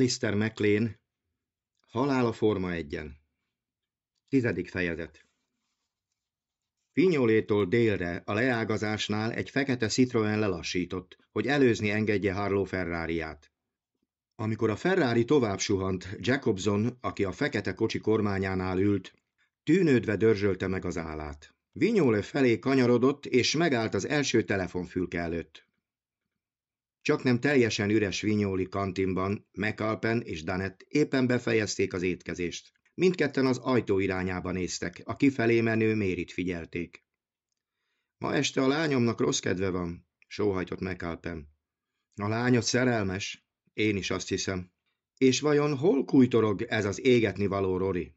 Alistair MacLean, Halál a Forma-1-en. 10. fejezet. Vignolétól délre a leágazásnál egy fekete Citroen lelassított, hogy előzni engedje Harlow Ferrariát. Amikor a Ferrari tovább suhant, Jacobson, aki a fekete kocsi kormányánál ült, tűnődve dörzsölte meg az állát. Vignolles felé kanyarodott, és megállt az első telefonfülke előtt. Csak nem teljesen üres Vignolles kantinban McAlpine és Dunnet éppen befejezték az étkezést. Mindketten az ajtó irányába néztek, a kifelé menő Merit figyelték. Ma este a lányomnak rossz kedve van, sóhajtott McAlpine. A lányod szerelmes? Én is azt hiszem. És vajon hol kújtorog ez az égetni való Rory?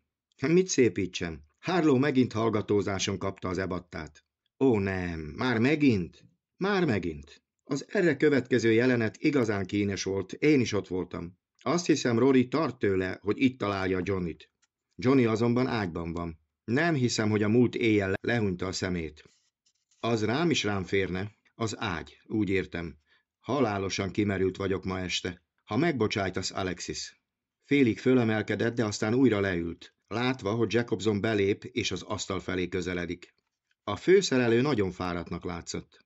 Mit szépítsem? Harlow megint hallgatózáson kapta az ebattát. Ó nem, már megint? Már megint. Az erre következő jelenet igazán kínes volt, én is ott voltam. Azt hiszem, Rory tart tőle, hogy itt találja Johnnyt. Johnny azonban ágyban van. Nem hiszem, hogy a múlt éjjel lehúnyta a szemét. Az rám is rám férne. Az ágy, úgy értem. Halálosan kimerült vagyok ma este. Ha megbocsájtasz, Alexis. Félig fölemelkedett, de aztán újra leült, látva, hogy Jacobson belép és az asztal felé közeledik. A főszerelő nagyon fáradtnak látszott.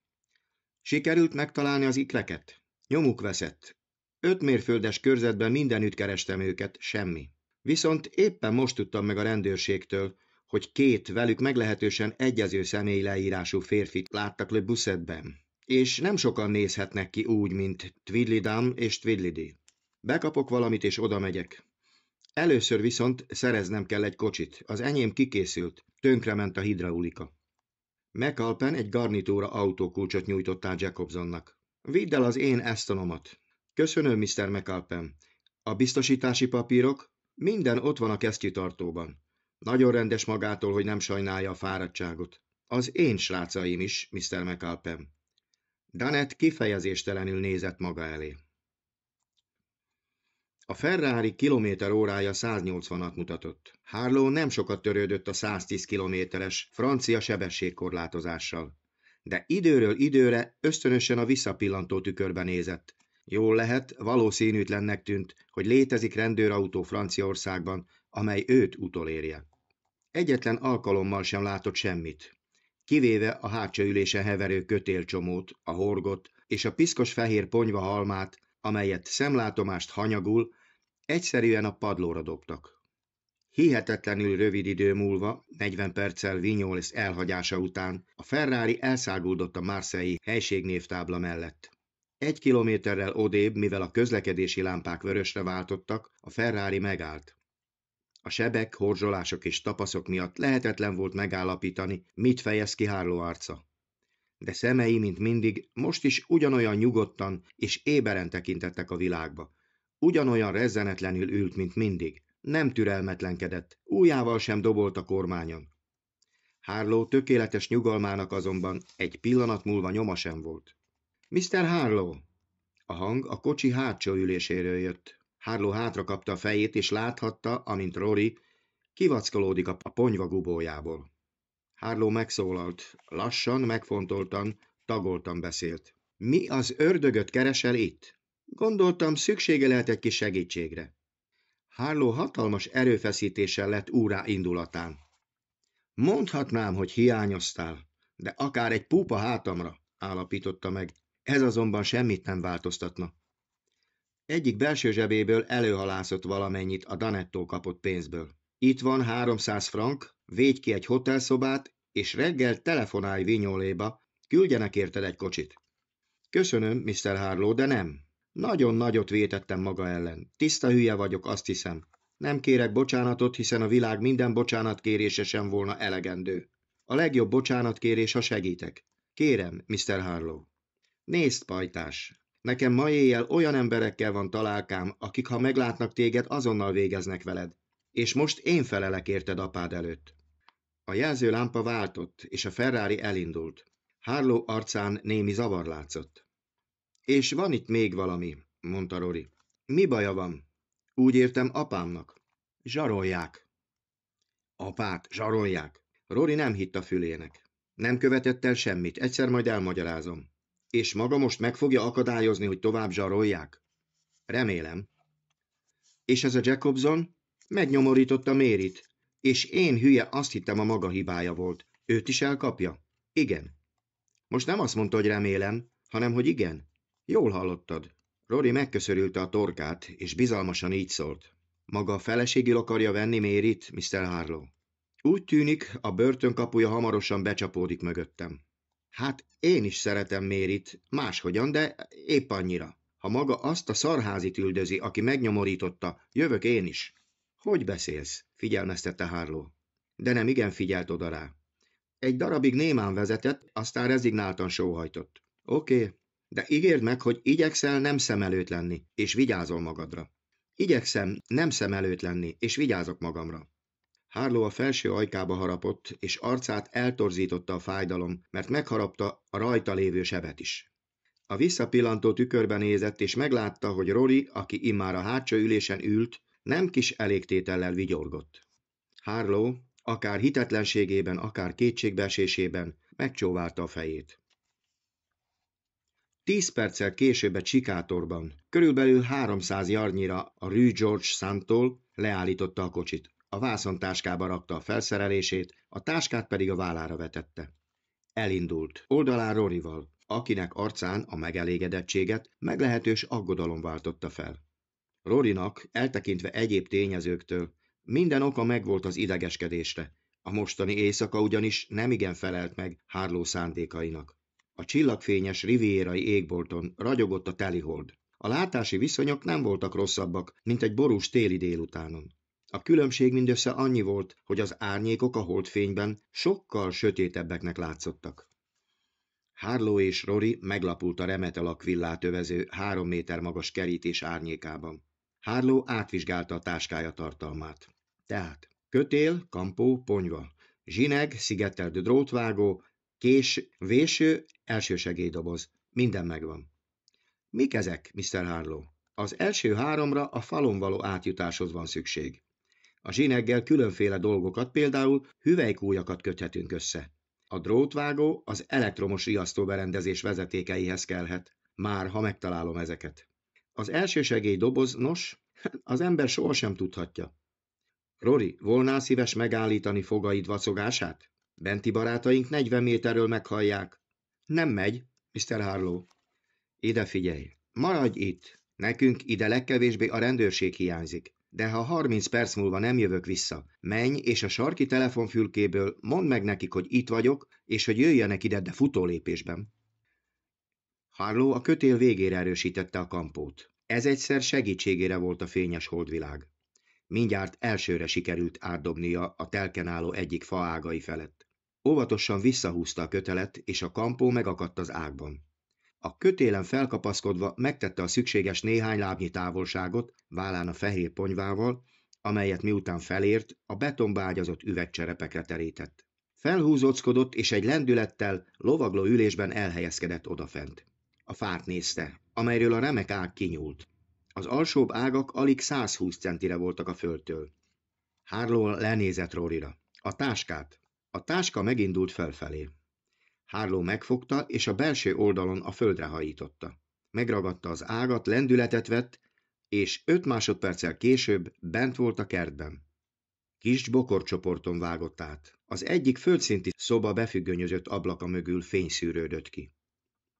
Sikerült megtalálni az ikleket? Nyomuk veszett. 5 mérföldes körzetben mindenütt kerestem őket, semmi. Viszont éppen most tudtam meg a rendőrségtől, hogy 2 velük meglehetősen egyező személy leírású férfit láttak Le Bussetben, és nem sokan nézhetnek ki úgy, mint Tweedledum és Tweedledee. Bekapok valamit és oda megyek. Először viszont szereznem kell egy kocsit, az enyém kikészült, tönkrement a hidraulika. McAlpine egy garnitúra autókulcsot nyújtott át Jacobsonnak. Vidd el az én Astonomat. Köszönöm, Mr. McAlpine. A biztosítási papírok? Minden ott van a kesztyűtartóban. Nagyon rendes magától, hogy nem sajnálja a fáradtságot. Az én srácaim is, Mr. McAlpine. Dunnet kifejezéstelenül nézett maga elé. A Ferrari kilométerórája 180-at mutatott. Harlow nem sokat törődött a 110 kilométeres francia sebességkorlátozással, de időről időre ösztönösen a visszapillantó tükörbe nézett. Jól lehet, valószínűtlennek tűnt, hogy létezik rendőrautó Franciaországban, amely őt utolérje. Egyetlen alkalommal sem látott semmit, kivéve a hátsó ülésen heverő kötélcsomót, a horgot és a piszkos fehér ponyva halmát, amelyet szemlátomást hanyagul, egyszerűen a padlóra dobtak. Hihetetlenül rövid idő múlva, 40 perccel Vignolles elhagyása után, a Ferrari elszáguldott a Marseille helységnévtábla mellett. 1 kilométerrel odébb, mivel a közlekedési lámpák vörösre váltottak, a Ferrari megállt. A sebek, horzsolások és tapaszok miatt lehetetlen volt megállapítani, mit fejez ki Harlow arca. De szemei, mint mindig, most is ugyanolyan nyugodtan és éberen tekintettek a világba. Ugyanolyan rezzenetlenül ült, mint mindig. Nem türelmetlenkedett, ujjával sem dobolt a kormányon. Harlow tökéletes nyugalmának azonban egy pillanat múlva nyoma sem volt. Mr. Harlow! A hang a kocsi hátsó üléséről jött. Harlow hátra kapta a fejét, és láthatta, amint Rory kivackolódik a ponyva gubójából. Harlow megszólalt. Lassan, megfontoltan, tagoltan beszélt. Mi az ördögöt keresel itt? Gondoltam, szüksége lehet egy kis segítségre. Harlow hatalmas erőfeszítéssel lett úrrá indulatán. Mondhatnám, hogy hiányoztál, de akár egy púpa hátamra, állapította meg. Ez azonban semmit nem változtatna. Egyik belső zsebéből előhalászott valamennyit a Dunnettól kapott pénzből. Itt van 300 frank, védj ki egy hotelszobát, és reggel telefonálj Vignolléba, küldjenek érted egy kocsit. Köszönöm, Mr. Harlow, de nem. Nagyon nagyot vétettem maga ellen. Tiszta hülye vagyok, azt hiszem. Nem kérek bocsánatot, hiszen a világ minden bocsánatkérése sem volna elegendő. A legjobb bocsánatkérés, ha segítek. Kérem, Mr. Harlow. Nézd, pajtás, nekem ma éjjel olyan emberekkel van találkám, akik ha meglátnak téged, azonnal végeznek veled. És most én felelek érted apád előtt. A jelzőlámpa váltott, és a Ferrari elindult. Harlow arcán némi zavar látszott. És van itt még valami, mondta Rory. Mi baja van? Úgy értem, apámnak. Zsarolják. Apát zsarolják. Rory nem hitt a fülének. Nem követett el semmit, egyszer majd elmagyarázom. És maga most meg fogja akadályozni, hogy tovább zsarolják? Remélem. és ez a Jacobson megnyomorította Merit, és én hülye azt hittem a maga hibája volt. Őt is elkapja? Igen. Most nem azt mondta, hogy remélem, hanem hogy igen. Jól hallottad. Rory megköszörülte a torkát, és bizalmasan így szólt. Maga a feleségül akarja venni Merit, Mr. Harlow. Úgy tűnik, a börtön kapuja hamarosan becsapódik mögöttem. Hát én is szeretem Merit, máshogyan, de épp annyira. Ha maga azt a szarházit üldözi, aki megnyomorította, jövök én is. Hogy beszélsz? Figyelmeztette Harlow. De nem igen figyelt oda rá. Egy darabig némán vezetett, aztán rezignáltan sóhajtott. Oké, de ígérd meg, hogy igyekszel nem szem előtt lenni, és vigyázol magadra. Igyekszem nem szem előtt lenni, és vigyázok magamra. Harlow a felső ajkába harapott, és arcát eltorzította a fájdalom, mert megharapta a rajta lévő sebet is. A visszapillantó tükörbe nézett, és meglátta, hogy Rory, aki immár a hátsó ülésen ült, nem kis elégtétellel vigyorgott. Harlow, akár hitetlenségében, akár kétségbeesésében megcsóválta a fejét. 10 perccel később a Chicatorban, körülbelül 300 jarnyira a Rue George Santtól leállította a kocsit. A vászontáskába rakta a felszerelését, a táskát pedig a vállára vetette. Elindult, oldalán Roryval, akinek arcán a megelégedettséget meglehetős aggodalom váltotta fel. Rorynak, eltekintve egyéb tényezőktől, minden oka megvolt az idegeskedésre, a mostani éjszaka ugyanis nemigen felelt meg Harlow szándékainak. A csillagfényes rivierai égbolton ragyogott a telihold. A látási viszonyok nem voltak rosszabbak, mint egy borús téli délutánon. A különbség mindössze annyi volt, hogy az árnyékok a holdfényben sokkal sötétebbeknek látszottak. Harlow és Rory meglapult a remete lakvillát övező 3 méter magas kerítés árnyékában. Harlow átvizsgálta a táskája tartalmát. Tehát kötél, kampó, ponyva, zsineg, szigetelt drótvágó, kés, véső, elsősegélydoboz. Minden megvan. Mik ezek, Mr. Harlow? Az első 3-ra a falon való átjutáshoz van szükség. A zsineggel különféle dolgokat, például hüvelykújakat köthetünk össze. A drótvágó az elektromos riasztóberendezés vezetékeihez kellhet, már ha megtalálom ezeket. Az elsősegélydoboz, nos, az ember sohasem tudhatja. Rory, volnál szíves megállítani fogaid vacogását? Benti barátaink 40 méterről meghallják. Nem megy, Mr. Harlow. Ide figyelj, maradj itt. Nekünk ide legkevésbé a rendőrség hiányzik. De ha 30 perc múlva nem jövök vissza, menj és a sarki telefonfülkéből mondd meg nekik, hogy itt vagyok, és hogy jöjjenek ide, de futólépésben. Harlow a kötél végére erősítette a kampót. Ez egyszer segítségére volt a fényes holdvilág. Mindjárt elsőre sikerült átdobnia a telken álló egyik fa ágai felett. Óvatosan visszahúzta a kötelet, és a kampó megakadt az ágban. A kötélen felkapaszkodva megtette a szükséges néhány lábnyi távolságot vállán a fehér ponyvával, amelyet miután felért, a betonba ágyazott üvegcserepekre terített. Felhúzóckodott, és egy lendülettel lovagló ülésben elhelyezkedett odafent. A fát nézte, amelyről a remek ág kinyúlt. Az alsóbb ágak alig 120 centire voltak a földtől. Harlow lenézett Roryra. A táskát. A táska megindult felfelé. Harlow megfogta, és a belső oldalon a földre hajította. Megragadta az ágat, lendületet vett, és 5 másodperccel később bent volt a kertben. Kis bokorcsoporton vágott át. Az egyik földszinti szoba befüggönyözött ablaka mögül fény szűrődött ki.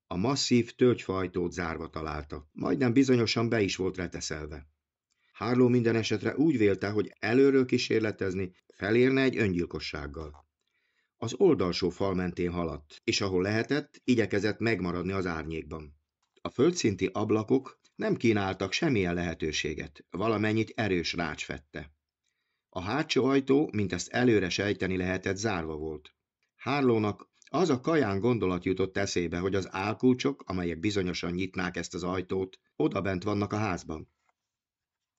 A masszív tölgyfajtót zárva találta, majdnem bizonyosan be is volt reteszelve. Harlow minden esetre úgy vélte, hogy előről kísérletezni felérne egy öngyilkossággal. Az oldalsó fal mentén haladt, és ahol lehetett, igyekezett megmaradni az árnyékban. A földszinti ablakok nem kínáltak semmilyen lehetőséget, valamennyit erős rács fette. A hátsó ajtó, mint ezt előre sejteni lehetett, zárva volt. Harlownak az a kaján gondolat jutott eszébe, hogy az álkulcsok, amelyek bizonyosan nyitnák ezt az ajtót, odabent vannak a házban.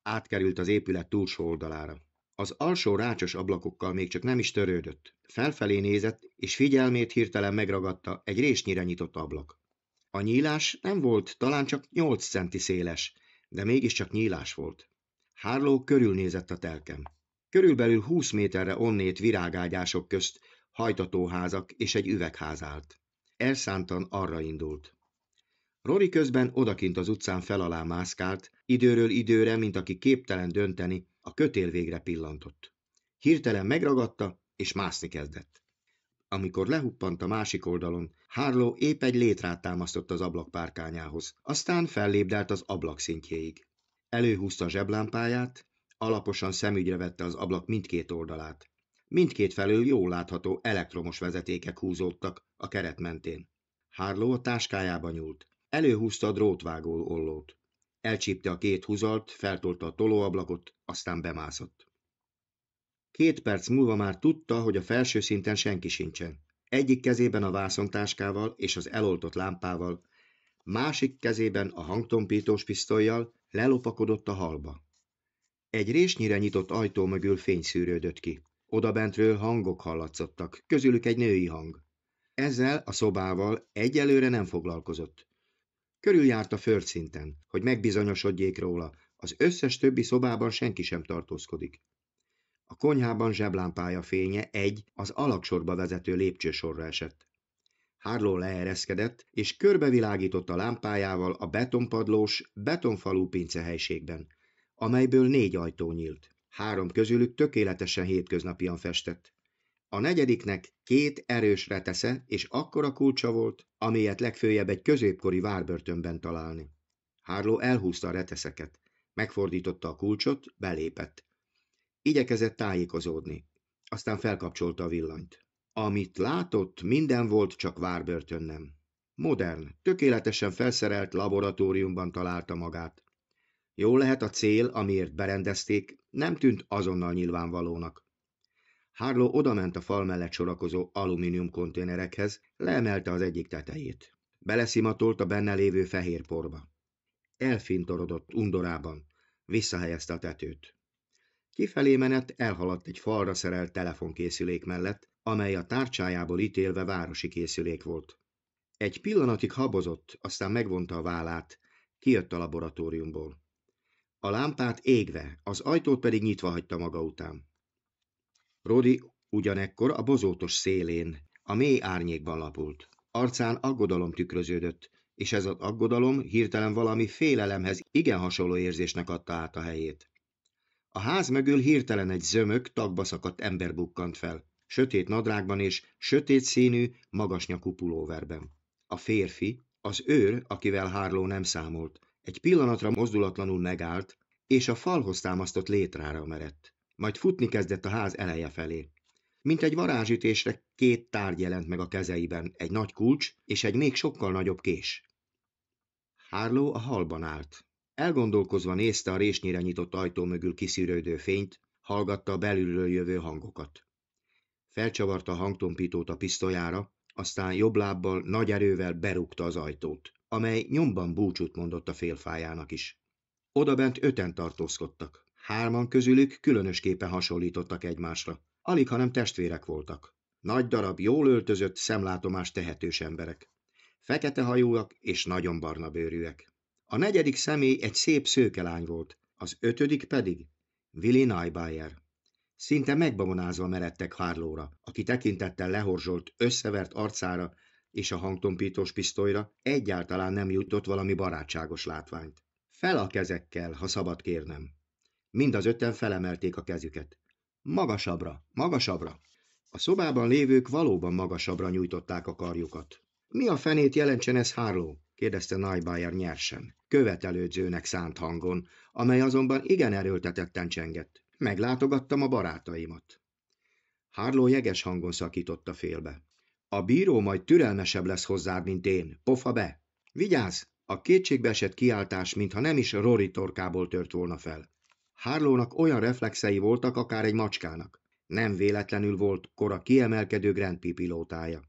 Átkerült az épület túlsó oldalára. Az alsó rácsos ablakokkal még csak nem is törődött. Felfelé nézett, és figyelmét hirtelen megragadta egy résnyire nyitott ablak. A nyílás nem volt, talán csak 8 centi széles, de mégiscsak nyílás volt. Harlow körülnézett a telkem. Körülbelül 20 méterre onnét virágágyások közt hajtatóházak és egy üvegház állt. Elszántan arra indult. Rory közben odakint az utcán felalá mászkált, időről időre, mint aki képtelen dönteni, a kötél végre pillantott. Hirtelen megragadta, és mászni kezdett. Amikor lehuppant a másik oldalon, Harlow épp egy létrát támasztott az ablak párkányához, aztán fellépdelt az ablak szintjéig. Előhúzta a zseblámpáját, alaposan szemügyre vette az ablak mindkét oldalát. Mindkét felől jól látható elektromos vezetékek húzódtak a keret mentén. Harlow a táskájába nyúlt. Előhúzta a drótvágó ollót. Elcsípte a két húzalt, feltolta a tolóablakot, aztán bemászott. 2 perc múlva már tudta, hogy a felső szinten senki sincsen. Egyik kezében a vászontáskával és az eloltott lámpával, másik kezében a hangtompítós pisztollyal lelopakodott a halba. Egy résnyire nyitott ajtó mögül fény szűrődött ki. Odabentről hangok hallatszottak, közülük egy női hang. Ezzel a szobával egyelőre nem foglalkozott. Körüljárt a földszinten, hogy megbizonyosodjék róla, az összes többi szobában senki sem tartózkodik. A konyhában zseblámpája fénye az alagsorba vezető lépcsősorra esett. Harlow leereszkedett, és körbevilágított a lámpájával a betonpadlós, betonfalú pincehelységben, amelyből 4 ajtó nyílt. 3 közülük tökéletesen hétköznapian festett. A 4. két erős retesze és akkora kulcsa volt, amilyet legföljebb egy középkori várbörtönben találni. Harlow elhúzta a reteszeket, megfordította a kulcsot, belépett. Igyekezett tájékozódni, aztán felkapcsolta a villanyt. Amit látott, minden volt, csak várbörtön nem. Modern, tökéletesen felszerelt laboratóriumban találta magát. Jól lehet, a cél, amiért berendezték, nem tűnt azonnal nyilvánvalónak. Harlow odament a fal mellett sorakozó alumínium konténerekhez, leemelte az egyik tetejét. Beleszimatolt a benne lévő fehér porba. Elfintorodott undorában, visszahelyezte a tetőt. Kifelé menet elhaladt egy falra szerelt telefonkészülék mellett, amely a tárcsájából ítélve városi készülék volt. Egy pillanatig habozott, aztán megvonta a vállát, kijött a laboratóriumból. A lámpát égve, az ajtót pedig nyitva hagyta maga után. Rory ugyanekkor a bozótos szélén, a mély árnyékban lapult. Arcán aggodalom tükröződött, és ez az aggodalom hirtelen valami félelemhez igen hasonló érzésnek adta át a helyét. A ház mögül hirtelen egy zömök, tagba szakadt ember bukkant fel, sötét nadrágban és sötét színű, magasnyakú pulóverben. A férfi, az őr, akivel Harlow nem számolt, egy pillanatra mozdulatlanul megállt, és a falhoz támasztott létrára merett. Majd futni kezdett a ház eleje felé. Mint egy varázsütésre 2 tárgy jelent meg a kezeiben, egy nagy kulcs és egy még sokkal nagyobb kés. Harlow a halban állt. Elgondolkozva nézte a résnyire nyitott ajtó mögül kiszűrődő fényt, hallgatta a belülről jövő hangokat. Felcsavarta a hangtompítót a pisztolyára, aztán jobb lábbal nagy erővel berúgta az ajtót, amely nyomban búcsút mondott a félfájának is. Odabent 5-en tartózkodtak. 3-an közülük különösképpen hasonlítottak egymásra. Alighanem testvérek voltak. Nagy darab, jól öltözött, szemlátomás tehetős emberek. Fekete hajúak és nagyon barna bőrűek. A 4. személy egy szép szőkelány volt, az 5. pedig Willi Neubauer. Szinte megbabonázva meredtek Harlowra, aki tekintettel lehorzsolt, összevert arcára és a hangtompítós pisztolyra egyáltalán nem jutott valami barátságos látványt. Fel a kezekkel, ha szabad kérnem. Mind az 5-en felemelték a kezüket. Magasabbra, magasabbra! A szobában lévők valóban magasabbra nyújtották a karjukat. Mi a fenét jelentsen ez, Harlow? kérdezte Neubauer nyersen, követelődzőnek szánt hangon, amely azonban igen erőltetetten csengett. Meglátogattam a barátaimat. Harlow jeges hangon szakította félbe. A bíró majd türelmesebb lesz hozzád, mint én. Pofa be! Vigyázz! A kétségbeesett kiáltás, mintha nem is Rory torkából tört volna fel. Harlownak olyan reflexei voltak, akár egy macskának. Nem véletlenül volt kora kiemelkedő Grand Prix pilótája.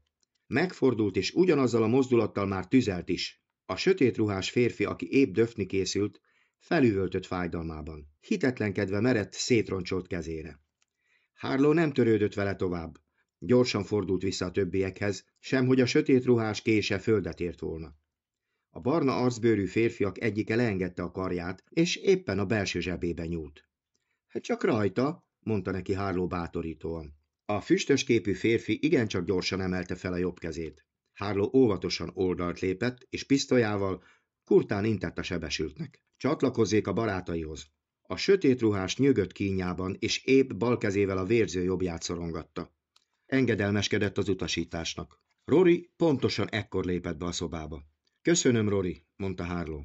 Megfordult, és ugyanazzal a mozdulattal már tüzelt is. A sötét ruhás férfi, aki épp döfni készült, felüvöltött fájdalmában. Hitetlenkedve merett szétroncsolt kezére. Harlow nem törődött vele tovább. Gyorsan fordult vissza a többiekhez, semhogy a sötét ruhás kése földet ért volna. A barna arcbőrű férfiak egyike leengedte a karját, és éppen a belső zsebébe nyúlt. Hát csak rajta, mondta neki Harlow bátorítóan. A füstös képű férfi igencsak gyorsan emelte fel a jobb kezét. Harlow óvatosan oldalt lépett, és pisztolyával kurtán intett a sebesültnek. Csatlakozzék a barátaihoz. A sötét ruhás nyögött kínjában, és épp bal kezével a vérző jobbját szorongatta. Engedelmeskedett az utasításnak. Rory pontosan ekkor lépett be a szobába. Köszönöm, Rory, mondta Harlow.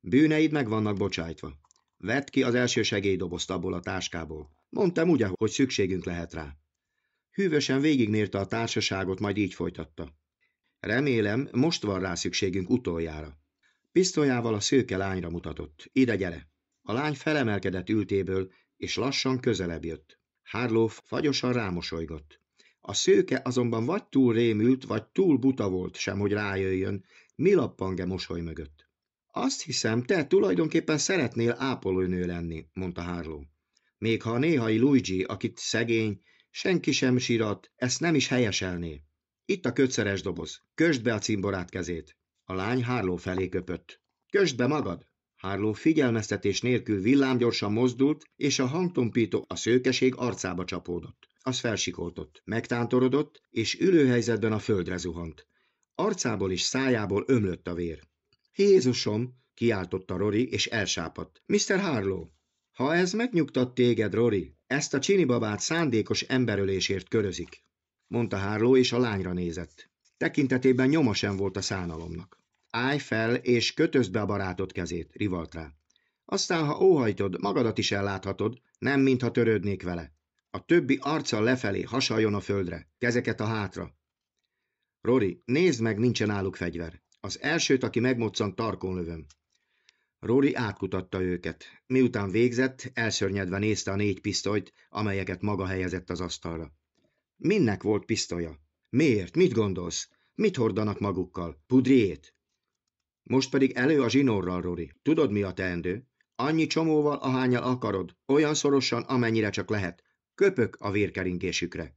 Bűneid meg vannak bocsájtva. Vedd ki az első segélydobozt abból a táskából. Mondtam ugye, hogy szükségünk lehet rá. Hűvösen végigmérte a társaságot, majd így folytatta. Remélem, most van rá szükségünk utoljára. Pisztolyával a szőke lányra mutatott. Ide gyere! A lány felemelkedett ültéből, és lassan közelebb jött. Harlow fagyosan rámosolygott. A szőke azonban vagy túl rémült, vagy túl buta volt sem, hogy rájöjjön, mi lappang-e mosoly mögött. Azt hiszem, te tulajdonképpen szeretnél ápolónő lenni, mondta Harlow. Még ha a néhai Luigi, akit szegény, senki sem sírat, ezt nem is helyeselné. Itt a kötszeres doboz. Kösd be a cimborát kezét. A lány Harlow felé köpött. Kösd be magad! Harlow figyelmeztetés nélkül villámgyorsan mozdult, és a hangtompító a szőkeség arcába csapódott. Az felsikoltott, megtántorodott, és ülőhelyzetben a földre zuhant. Arcából és szájából ömlött a vér. Jézusom! Kiáltotta Rory, és elsápadt. Mr. Harlow! Ha ez megnyugtat téged, Rory, ezt a csinibabát szándékos emberölésért körözik, mondta Harlow, és a lányra nézett. Tekintetében nyoma sem volt a szánalomnak. Állj fel, és kötözd be a barátod kezét, rivalt rá. Aztán, ha óhajtod, magadat is elláthatod, nem mintha törődnék vele. A többi arccal lefelé, hasaljon a földre, kezeket a hátra. Rory, nézd meg, nincsen náluk fegyver. Az elsőt, aki megmoccant, tarkon lövöm. Rory átkutatta őket. Miután végzett, elszörnyedve nézte a 4 pisztolyt, amelyeket maga helyezett az asztalra. Minnek volt pisztolya? Miért? Mit gondolsz? Mit hordanak magukkal? Pudriét? Most pedig elő a zsinórral, Rory. Tudod, mi a teendő? Annyi csomóval, ahányal akarod, olyan szorosan, amennyire csak lehet. Köpök a vérkeringésükre.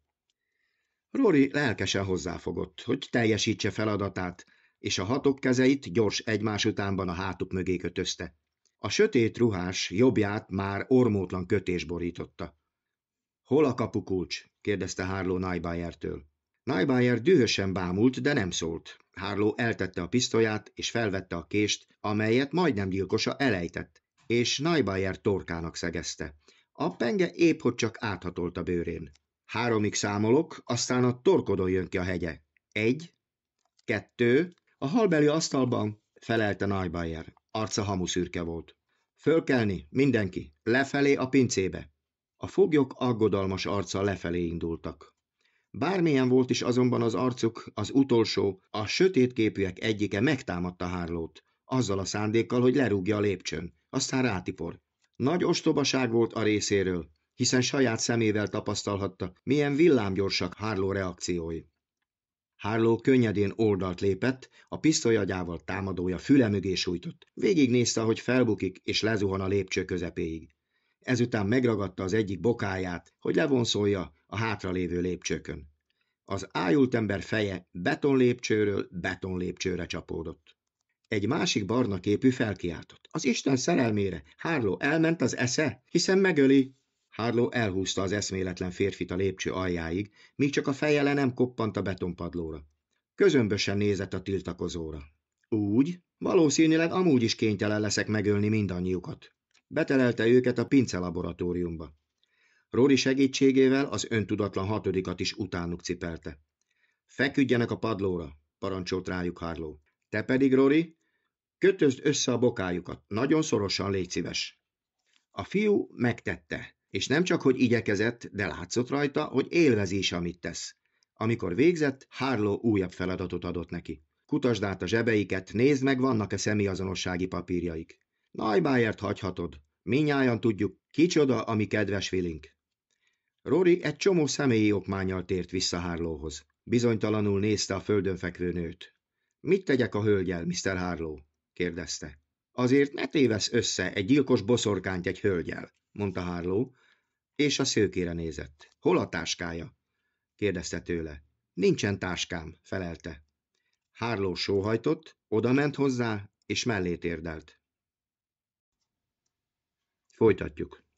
Rory lelkesen hozzáfogott, hogy teljesítse feladatát, és a 6 kezeit gyors egymás utánban a hátuk mögé kötözte. A sötét ruhás jobbját már ormótlan kötés borította. Hol a kapukulcs? kérdezte Harlow Neubauertől. Neubauer dühösen bámult, de nem szólt. Harlow eltette a pisztolyát, és felvette a kést, amelyet majdnem gyilkosa elejtett, és Neubauer torkának szegezte. A penge épp hogy csak áthatolt a bőrén. 3-ig számolok, aztán a torkodon jön ki a hegye. 1, 2... A halbeli asztalban, felelte Neubauer. Arca hamuszürke volt. Fölkelni, mindenki, lefelé a pincébe. A foglyok aggodalmas arccal lefelé indultak. Bármilyen volt is azonban az arcuk, az utolsó, a sötétképűek egyike megtámadta Harlowt, azzal a szándékkal, hogy lerúgja a lépcsőn, aztán rátipor. Nagy ostobaság volt a részéről, hiszen saját szemével tapasztalhatta, milyen villámgyorsak Harlow reakciói. Harlow könnyedén oldalt lépett, a pisztolyagyával támadója füle mögé sújtott. Végignézte, hogy felbukik és lezuhan a lépcső közepéig. Ezután megragadta az egyik bokáját, hogy levonszolja a hátralévő lépcsőkön. Az ájult ember feje betonlépcsőről betonlépcsőre csapódott. Egy másik barna képű felkiáltott. Az Isten szerelmére! Harlow, elment az esze, hiszen megöli! Harlow elhúzta az eszméletlen férfit a lépcső aljáig, míg csak a feje le nem koppant a betonpadlóra. Közömbösen nézett a tiltakozóra. Úgy? Valószínűleg amúgy is kénytelen leszek megölni mindannyiukat. Betelelte őket a pince laboratóriumba. Rory segítségével az öntudatlan 6-at is utánuk cipelte. Feküdjenek a padlóra, parancsolt rájuk Harlow. Te pedig, Rory, kötözd össze a bokájukat, nagyon szorosan, légy szíves. A fiú megtette, és nem csak, hogy igyekezett, de látszott rajta, hogy élvezi is, amit tesz. Amikor végzett, Harlow újabb feladatot adott neki. Kutasd át a zsebeiket, nézd meg, vannak-e személyazonossági papírjaik. Neubauert hagyhatod. Mindnyájan tudjuk, kicsoda a mi kedves Willink. Rory egy csomó személyi okmánnyal tért vissza Harlowhoz. Bizonytalanul nézte a földön fekvő nőt. Mit tegyek a hölgyel, Mr. Harlow? kérdezte. Azért ne tévesz össze egy gyilkos boszorkányt egy hölgyel, mondta Harlow, és a szőkére nézett. Hol a táskája? kérdezte tőle. Nincsen táskám, felelte. Harlow sóhajtott, odament hozzá, és mellé térdelt. Folytatjuk.